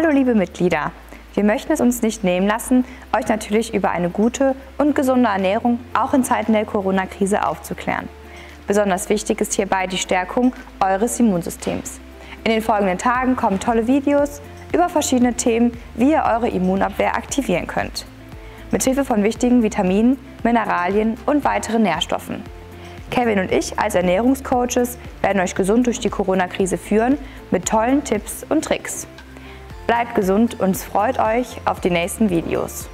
Hallo liebe Mitglieder, wir möchten es uns nicht nehmen lassen, euch natürlich über eine gute und gesunde Ernährung auch in Zeiten der Corona-Krise aufzuklären. Besonders wichtig ist hierbei die Stärkung eures Immunsystems. In den folgenden Tagen kommen tolle Videos über verschiedene Themen, wie ihr eure Immunabwehr aktivieren könnt. Mithilfe von wichtigen Vitaminen, Mineralien und weiteren Nährstoffen. Kevin und ich als Ernährungscoaches werden euch gesund durch die Corona-Krise führen mit tollen Tipps und Tricks. Bleibt gesund und es freut euch auf die nächsten Videos.